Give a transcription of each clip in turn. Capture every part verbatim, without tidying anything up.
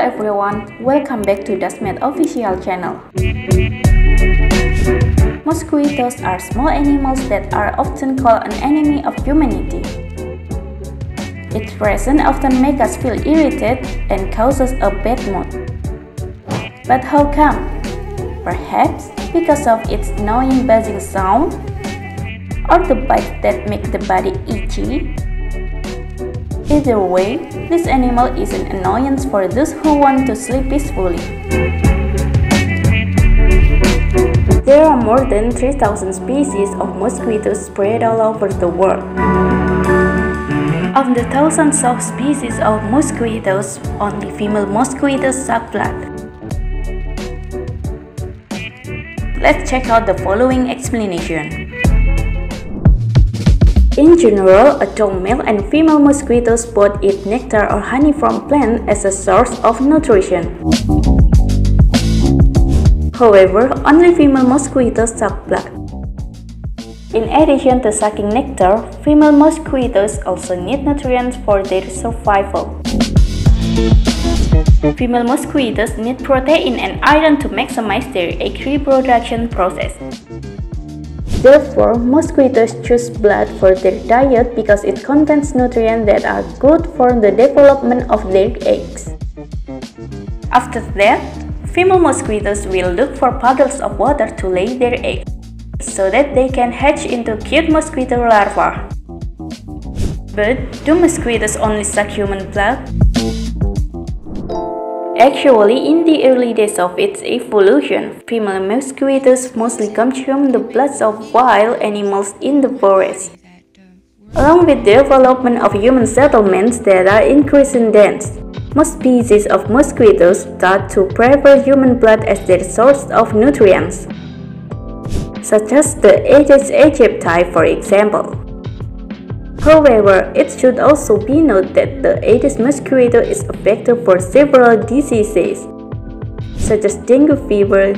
everyone, welcome back to Dasmed Official channel. Mosquitoes are small animals that are often called an enemy of humanity. Its presence often makes us feel irritated and causes a bad mood. But how come? Perhaps because of its annoying buzzing sound, or the bites that make the body itchy. Either way, this animal is an annoyance for those who want to sleep peacefully. There are more than three thousand species of mosquitoes spread all over the world. Of the thousands of species of mosquitoes, only female mosquitoes suck blood. Let's check out the following explanation. In general, adult male and female mosquitoes both eat nectar or honey from plants as a source of nutrition. However, only female mosquitoes suck blood. In addition to sucking nectar, female mosquitoes also need nutrients for their survival. Female mosquitoes need protein and iron to maximize their egg reproduction process. Therefore, mosquitoes choose blood for their diet because it contains nutrients that are good for the development of their eggs. After that, female mosquitoes will look for puddles of water to lay their eggs, so that they can hatch into cute mosquito larvae. But do mosquitoes only suck human blood? Actually, in the early days of its evolution, female mosquitoes mostly consume the bloods of wild animals in the forest. Along with the development of human settlements that are increasing dense, most species of mosquitoes start to prefer human blood as their source of nutrients, such as the Aedes aegypti, for example. However, it should also be noted that the Aedes mosquito is a vector for several diseases, such as dengue fever,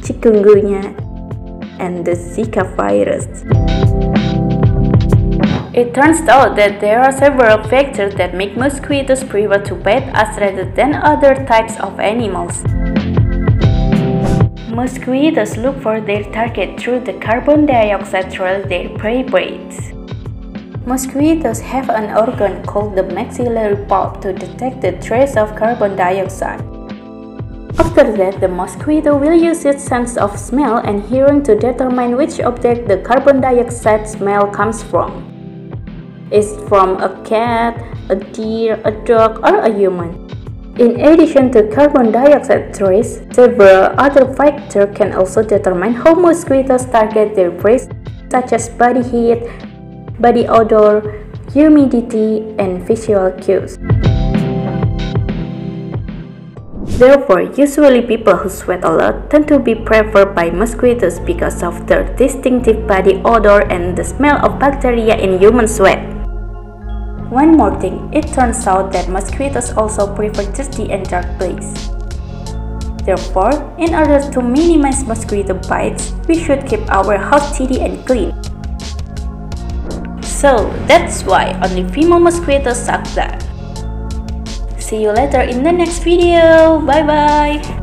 chikungunya, and the Zika virus. It turns out that there are several factors that make mosquitoes prefer to bite us rather than other types of animals. Mosquitoes look for their target through the carbon dioxide trail their prey breathes. Mosquitoes have an organ called the maxillary palp to detect the trace of carbon dioxide. After that, the mosquito will use its sense of smell and hearing to determine which object the carbon dioxide smell comes from. It's from a cat, a deer, a dog, or a human. In addition to carbon dioxide trace, several other factors can also determine how mosquitoes target their prey, such as body heat, body odor, humidity, and visual cues. Therefore, usually people who sweat a lot tend to be preferred by mosquitoes because of their distinctive body odor and the smell of bacteria in human sweat. One more thing, it turns out that mosquitoes also prefer dirty and dark places. Therefore, in order to minimize mosquito bites, we should keep our house tidy and clean. So that's why only female mosquitoes suck blood. See you later in the next video. Bye bye.